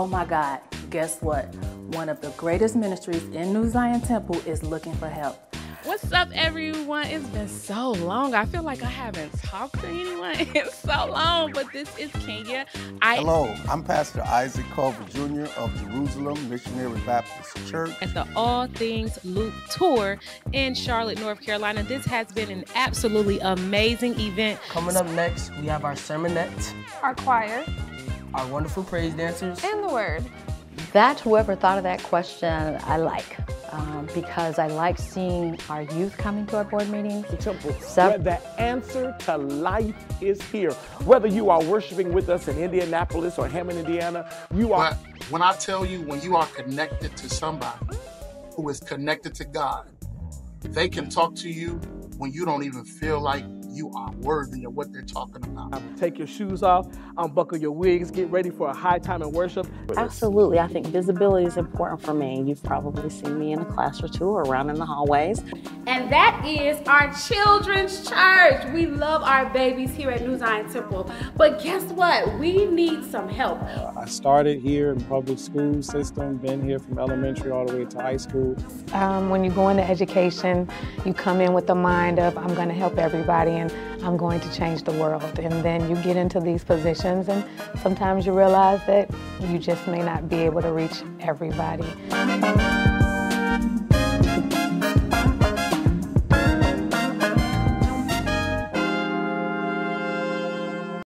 oh my God, guess what? One of the greatest ministries in New Zion Temple is looking for help. What's up, everyone? It's been so long. I feel like I haven't talked to anyone in so long, but this is Kenya. Hello, I'm Pastor Isaac Culver Jr. of Jerusalem Missionary Baptist Church at the All Things Luke Tour in Charlotte, North Carolina. This has been an absolutely amazing event. Coming up next, we have our sermonette, our choir, our wonderful praise dancers, and the word. That whoever thought of that question, I like. Because I like seeing our youth coming to our board meetings. The temple, where the answer to life is here. Whether you are worshiping with us in Indianapolis or Hammond, Indiana, you are... When I tell you, when you are connected to somebody who is connected to God, they can talk to you when you don't even feel like you are worthy of what they're talking about. Take your shoes off, unbuckle your wigs, get ready for a high time in worship. Absolutely, I think visibility is important for me. You've probably seen me in a class or two or around in the hallways. And that is our children's church. We love our babies here at New Zion Temple. But guess what? We need some help. I started here in the public school system, been here from elementary all the way to high school. When you go into education, you come in with the mind of, I'm gonna help everybody. And I'm going to change the world. And then you get into these positions and sometimes you realize that you just may not be able to reach everybody.